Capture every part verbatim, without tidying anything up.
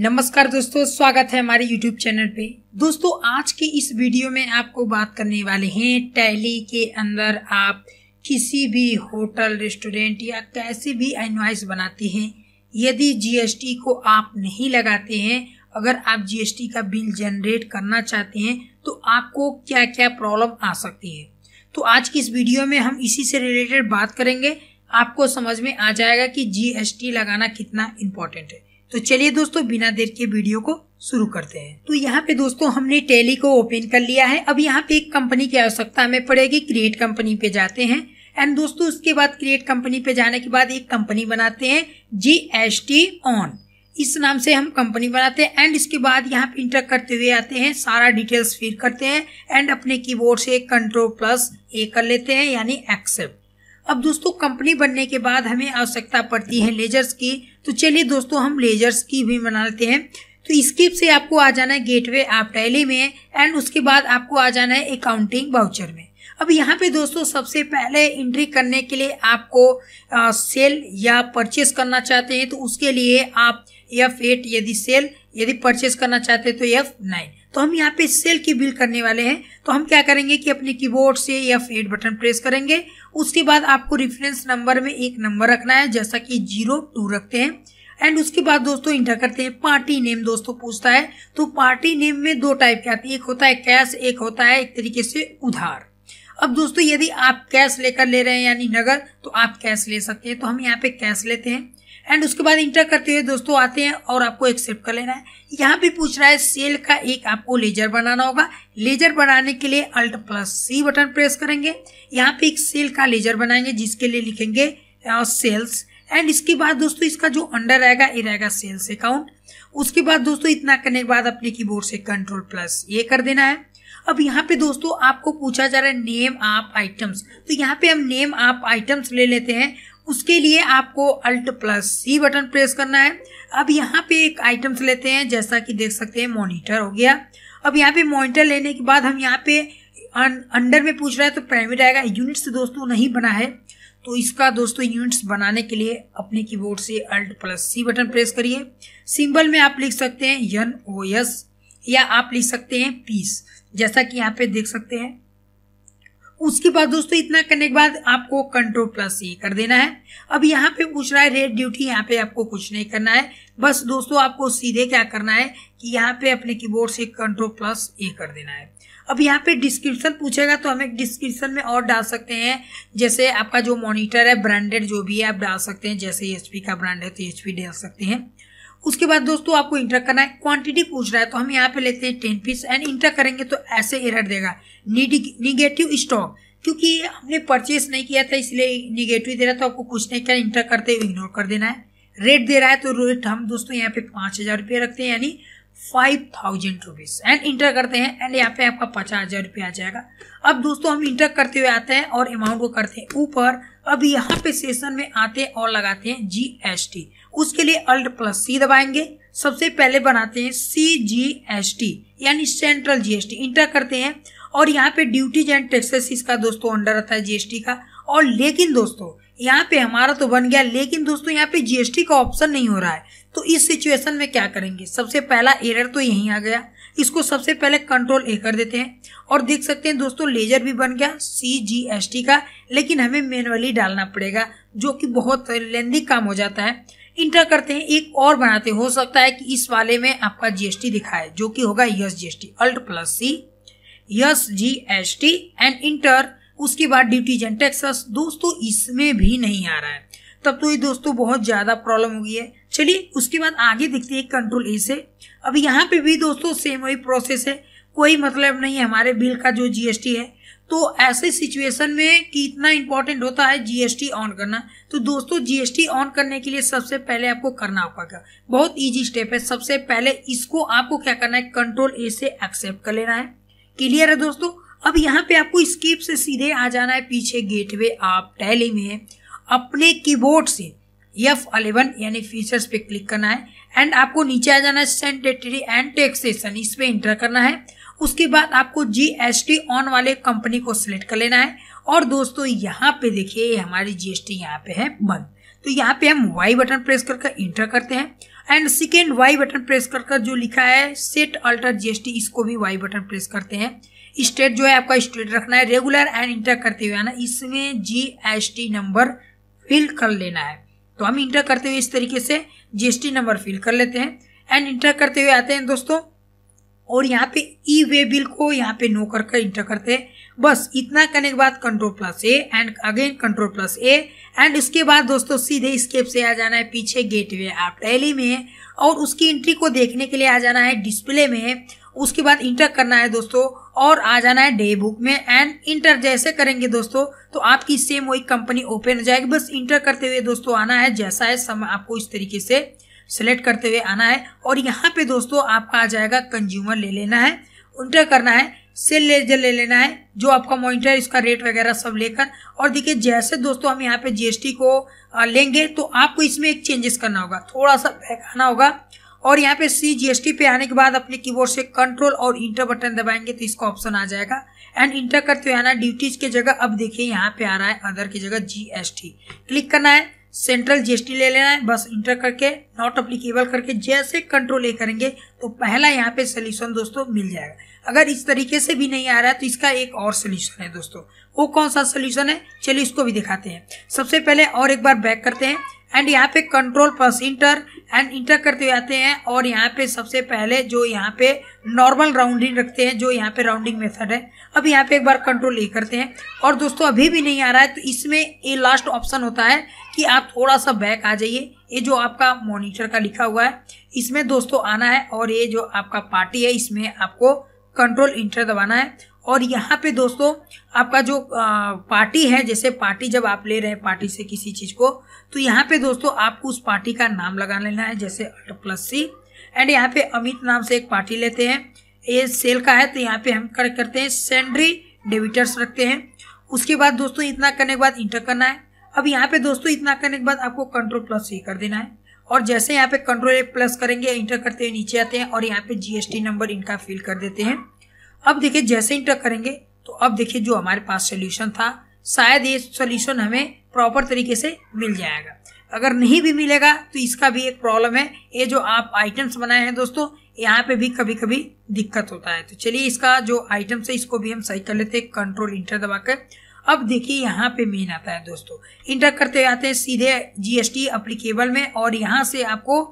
नमस्कार दोस्तों, स्वागत है हमारे YouTube चैनल पे। दोस्तों आज के इस वीडियो में आपको बात करने वाले हैं टैली के अंदर आप किसी भी होटल, रेस्टोरेंट या कैसे भी इनवॉइस बनाते हैं, यदि जीएसटी को आप नहीं लगाते हैं, अगर आप जीएसटी का बिल जनरेट करना चाहते हैं तो आपको क्या क्या प्रॉब्लम आ सकती है। तो आज की इस वीडियो में हम इसी से रिलेटेड बात करेंगे, आपको समझ में आ जाएगा कि जीएसटी लगाना कितना इम्पोर्टेंट है। तो चलिए दोस्तों, बिना देर के वीडियो को शुरू करते हैं। तो यहाँ पे दोस्तों हमने टैली को ओपन कर लिया है। अब यहाँ पे एक कंपनी की आवश्यकता हमें पड़ेगी, क्रिएट कंपनी पे जाते हैं एंड दोस्तों उसके बाद क्रिएट कंपनी पे जाने के बाद एक कंपनी बनाते हैं जीएसटी ऑन, इस नाम से हम कंपनी बनाते हैं एंड इसके बाद यहाँ पे इंटर करते हुए आते हैं, सारा डिटेल्स फिल करते हैं एंड अपने कीबोर्ड से कंट्रोल प्लस ए कर लेते हैं यानी एक्सेप्ट। अब दोस्तों कंपनी बनने के बाद हमें आवश्यकता पड़ती है लेजर्स की। तो चलिए दोस्तों हम लेजर्स की भी बना लेते हैं। तो स्किप से आपको आ जाना है गेटवे आप टैली में एंड उसके बाद आपको आ जाना है अकाउंटिंग वाउचर में। अब यहाँ पे दोस्तों सबसे पहले एंट्री करने के लिए आपको आ, सेल या परचेस करना चाहते हैं तो उसके लिए आप एफ एट, यदि सेल, यदि परचेस करना चाहते हैं तो एफ नाइन। तो हम यहाँ पे सेल की बिल करने वाले हैं तो हम क्या करेंगे कि अपने कीबोर्ड से एफ एट बटन प्रेस करेंगे। उसके बाद आपको रेफरेंस नंबर में एक नंबर रखना है, जैसा कि जीरो टू रखते हैं एंड उसके बाद दोस्तों इंटर करते हैं। पार्टी नेम दोस्तों पूछता है, तो पार्टी नेम में दो टाइप के आते हैं, एक होता है कैश, एक होता है एक तरीके से उधार। अब दोस्तों यदि आप कैश लेकर ले रहे हैं यानी नगद तो आप कैश ले सकते हैं, तो हम यहाँ पे कैश लेते हैं एंड उसके बाद इंटर करते हुए दोस्तों आते हैं और आपको एक्सेप्ट कर लेना है। यहाँ पे पूछ रहा है सेल का एक आपको लेजर बनाना होगा। लेजर बनाने के लिए alt plus C button press करेंगे, यहाँ पे एक सेल का लेजर बनाएंगे जिसके लिए लिखेंगे सेल्स एंड इसके बाद दोस्तों इसका जो अंडर रहेगा ये रहेगा सेल्स अकाउंट। उसके बाद दोस्तों इतना करने के बाद अपने कीबोर्ड से कंट्रोल प्लस ये कर देना है। अब यहाँ पे दोस्तों आपको पूछा जा रहा है नेम ऑफ आइटम्स, तो यहाँ पे हम नेम ऑफ आइटम्स ले लेते हैं। उसके लिए आपको alt plus C button press करना है। अब यहाँ पे एक आइटम्स लेते हैं, जैसा कि देख सकते हैं मॉनिटर हो गया। अब यहाँ पे मॉनिटर लेने के बाद हम यहाँ पे अंडर में पूछ रहा है तो प्राइमरी आएगा। यूनिट्स दोस्तों नहीं बना है तो इसका दोस्तों यूनिट्स बनाने के लिए अपने कीबोर्ड से alt plus C button press करिए। सिंबल में आप लिख सकते हैं एन ओ एस या आप लिख सकते हैं पीस, जैसा कि यहाँ पे देख सकते हैं। उसके बाद दोस्तों इतना करने के बाद आपको कंट्रोल प्लस ये कर देना है। अब यहाँ पे पूछ रहा है रेट ड्यूटी, यहाँ पे आपको कुछ नहीं करना है, बस दोस्तों आपको सीधे क्या करना है कि यहाँ पे अपने कीबोर्ड से कंट्रोल प्लस ये कर देना है। अब यहाँ पे डिस्क्रिप्शन पूछेगा तो हमें डिस्क्रिप्शन में और डाल सकते हैं, जैसे आपका जो मॉनिटर है ब्रांडेड जो भी है आप डाल सकते हैं, जैसे एच पी का ब्रांड है तो एच पी डाल सकते हैं। उसके बाद दोस्तों आपको इंटर करना है। क्वांटिटी पूछ रहा है तो हम यहाँ पे लेते हैं टेन पीस एंड इंटर करेंगे तो ऐसे एरर देगा निगेटिव स्टॉक, क्योंकि हमने परचेस नहीं किया था इसलिए निगेटिव दे रहा था। आपको कुछ नहीं करना, इंटर करते हुए इग्नोर कर देना है। रेट दे रहा है तो रेट हम दोस्तों यहाँ पे पाँच हज़ार रुपये रखते हैं यानी five thousand rupees and enter करते हैं एंड यहाँ पे आपका पचास हज़ार रुपये आ जाएगा। अब दोस्तों हम इंटर करते हुए आते हैं और अमाउंट को करते हैं ऊपर। अब यहाँ पे सेशन में आते हैं और लगाते हैं जीएसटी। उसके लिए अल्ट प्लस सी दबाएंगे। सबसे पहले बनाते हैं सीजीएसटी यानी सेंट्रल जीएसटी, इंटर करते हैं और यहाँ पे ड्यूटीज एंड टैक्सेस इसका दोस्तों अंडर रहता है जीएसटी का। और लेकिन दोस्तों यहाँ पे हमारा तो बन गया, लेकिन दोस्तों यहाँ पे जीएसटी का ऑप्शन नहीं हो रहा है, तो इस सिचुएशन में क्या करेंगे, सबसे पहला एरर तो यहीं आ गया, इसको सबसे पहले कंट्रोल ए कर देते हैं। और देख सकते हैं दोस्तों लेजर भी बन गया सी जी एस टी का, लेकिन हमें मैनुअली डालना पड़ेगा जो कि बहुत लेंदी काम हो जाता है। इंटर करते हैं, एक और बनाते हो सकता है कि इस वाले में आपका जीएसटी दिखाए जो कि होगा yes GST, alt plus C yes GST and enter. उसके बाद ड्यूटीज एंड टैक्सेस दोस्तों इसमें भी नहीं आ रहा है, तब तो ये दोस्तों बहुत ज्यादा प्रॉब्लम हो गई है। चलिए उसके बाद आगे देखते हैं कंट्रोल ए से। अब यहाँ पे भी दोस्तों सेम वही प्रोसेस है, कोई मतलब नहीं है हमारे बिल का जो जीएसटी है। तो ऐसे सिचुएशन में कि इतना इम्पोर्टेंट होता है जीएसटी ऑन करना, तो दोस्तों जीएसटी ऑन करने के लिए सबसे पहले आपको करना होगा, बहुत इजी स्टेप है। सबसे पहले इसको आपको क्या करना है, कंट्रोल ए से एक्सेप्ट कर लेना है। क्लियर है दोस्तों। अब यहाँ पे आपको स्किप से सीधे आ जाना है पीछे गेटवे आप टैली में, अपने कीबोर्ड से एफ अलेवन यानी फीचर्स पे क्लिक करना है एंड आपको नीचे आ जाना है सेंडेटरी एंड टैक्सेशन, इस पे इंटर करना है। उसके बाद आपको जीएसटी ऑन वाले कंपनी को सिलेक्ट कर लेना है और दोस्तों यहाँ पे देखिए हमारी जीएसटी यहाँ पे है बंद, तो यहाँ पे हम वाई बटन प्रेस करके इंटर करते हैं। And second Y button press कर कर जो लिखा है सेट अल्टर जीएसटी, इसको भी वाई बटन प्रेस करते हैं। स्टेट जो है आपका स्टेट रखना है, रेगुलर एंड इंटर करते हुए ना इसमें जीएसटी नंबर फिल कर लेना है। तो हम इंटर करते हुए इस तरीके से जीएसटी नंबर फिल कर लेते हैं एंड इंटर करते हुए आते हैं दोस्तों, और यहाँ पे ई वे बिल को यहाँ पे नो कर कर इंटर करते हैं। बस इतना करने के बाद control plus A and again control plus A and इसके बाद दोस्तों सीधे स्केप से आ जाना है पीछे गेटवे ऐप टैली में और उसकी एंट्री को देखने के लिए आ जाना है डिस्प्ले में। उसके बाद इंटर करना है दोस्तों और आ जाना है डे बुक में एंड इंटर जैसे करेंगे दोस्तों तो आपकी सेम वही कंपनी ओपन हो जाएगी। बस इंटर करते हुए दोस्तों आना है, जैसा है सब आपको इस तरीके से सेलेक्ट करते हुए आना है और यहाँ पे दोस्तों आपका आ जाएगा कंज्यूमर ले लेना है, इंटर करना है, सेल लेजर ले लेना है, जो आपका मॉनिटर इसका रेट वगैरह सब लेकर। और देखिए जैसे दोस्तों हम यहाँ पे जीएसटी को लेंगे तो आपको इसमें एक चेंजेस करना होगा, थोड़ा सा बैक आना होगा और यहाँ पे सी जी एस टी पे आने के बाद अपने कीबोर्ड से कंट्रोल और इंटर बटन दबाएंगे तो इसका ऑप्शन आ जाएगा एंड इंटर करते हुए आना ड्यूटीज की जगह। अब देखिए यहाँ पे आ रहा है अदर की जगह जी एस टी, क्लिक करना है, सेंट्रल जीएसटी ले लेना है, बस इंटर करके नॉट एप्लीकेबल करके जैसे कंट्रोल ए करेंगे तो पहला यहाँ पे सोल्यूशन दोस्तों मिल जाएगा। अगर इस तरीके से भी नहीं आ रहा है तो इसका एक और सोल्यूशन है दोस्तों, वो कौन सा सोल्यूशन है चलिए इसको भी दिखाते हैं। सबसे पहले और एक बार बैक करते हैं एंड यहाँ पे control plus enter and enter करते हुए आते हैं और यहाँ पे सबसे पहले जो यहाँ पे नॉर्मल राउंडिंग रखते हैं, जो यहाँ पे राउंडिंग मेथड है। अब यहाँ पे एक बार कंट्रोल ए करते हैं और दोस्तों अभी भी नहीं आ रहा है तो इसमें ये लास्ट ऑप्शन होता है कि आप थोड़ा सा बैक आ जाइए, ये जो आपका मॉनिटर का लिखा हुआ है इसमें दोस्तों आना है और ये जो आपका पार्टी है इसमें आपको कंट्रोल इंटर दबाना है। और यहाँ पे दोस्तों आपका जो आ, पार्टी है, जैसे पार्टी जब आप ले रहे हैं पार्टी से किसी चीज़ को तो यहाँ पे दोस्तों आपको उस पार्टी का नाम लगा लेना है, जैसे अल्ट प्लस सी एंड यहाँ पे अमित नाम से एक पार्टी लेते हैं, ये सेल का है तो यहाँ पे हम कर करते हैं सेंड्री डेबिटर्स रखते हैं। उसके बाद दोस्तों इतना करने के बाद इंटर करना है। अब यहाँ पे दोस्तों इतना करने के बाद आपको कंट्रोल प्लस सी कर देना है और जैसे यहाँ पे कंट्रोल ए प्लस करेंगे इंटर करते हुए नीचे आते हैं और यहाँ पे जी एस टी नंबर इनका फिल कर देते हैं। अब देखिए जैसे इंटर करेंगे तो अब देखिए जो हमारे पास सोल्यूशन था, शायद ये सोल्यूशन हमें प्रॉपर तरीके से मिल जाएगा। अगर नहीं भी मिलेगा तो इसका भी एक प्रॉब्लम है, ये जो आप आइटम्स बनाए हैं दोस्तों यहाँ पे भी कभी कभी दिक्कत होता है। तो चलिए इसका जो आइटम्स है इसको भी हम सही कर लेते हैं कंट्रोल इंटर दबाकर। अब देखिए यहाँ पे मेन आता है दोस्तों, इंटर करते हुए आते हैं सीधे जी एस टी एप्लीकेबल में और यहाँ से आपको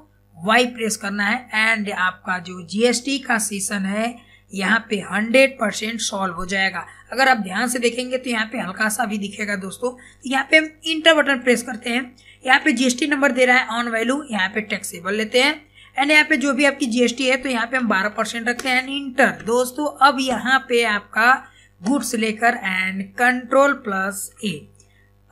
वाई प्रेस करना है एंड आपका जो जी एस टी का सेशन है यहाँ पे हंड्रेड परसेंट सॉल्व हो जाएगा। अगर आप ध्यान से देखेंगे तो यहाँ पे हल्का सा भी दिखेगा दोस्तों। तो यहाँ पे हम इंटर बटन प्रेस करते हैं, यहाँ पे जीएसटी नंबर दे रहा है ऑन वैल्यू, यहाँ पे टैक्सेबल लेते हैं एंड यहाँ पे जो भी आपकी जीएसटी है तो यहाँ पे हम बारह परसेंट रखते हैं एंड इंटर दोस्तों। अब यहाँ पे आपका गुड्स लेकर एंड कंट्रोल प्लस ए,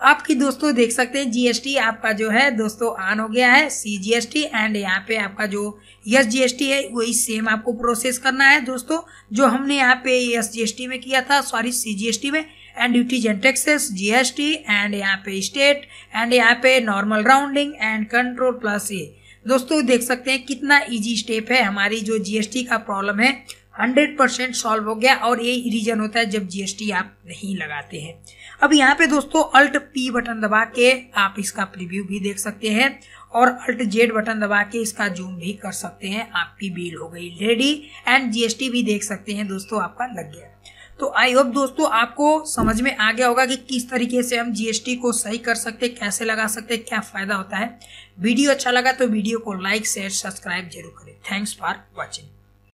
आपकी दोस्तों देख सकते हैं जीएसटी आपका जो है दोस्तों ऑन हो गया है सीजीएसटी एंड यहाँ पे आपका जो यस जीएसटी है वही सेम आपको प्रोसेस करना है दोस्तों, जो हमने यहाँ पे यस जीएसटी में किया था, सॉरी सीजीएसटी में। And duties and taxes GST and यहाँ पे स्टेट एंड यहाँ पे normal rounding and control plus A. दोस्तों देख सकते हैं कितना ईजी स्टेप है, हमारी जो जीएसटी का प्रॉब्लम है हंड्रेड परसेंट सॉल्व हो गया और यही रीजन होता है जब जीएसटी आप नहीं लगाते हैं। अब यहाँ पे दोस्तों अल्ट पी बटन दबा के आप इसका प्रीव्यू भी देख सकते हैं और अल्ट जेड बटन दबा के इसका जूम भी कर सकते हैं। आपकी बिल हो गई रेडी एंड जीएसटी भी देख सकते हैं दोस्तों आपका लग गया। तो आई होप दोस्तों आपको समझ में आ गया होगा कि किस तरीके से हम जीएसटी को सही कर सकते, कैसे लगा सकते, क्या फ़ायदा होता है। वीडियो अच्छा लगा तो वीडियो को लाइक शेयर सब्सक्राइब जरूर करें। Thanks for watching.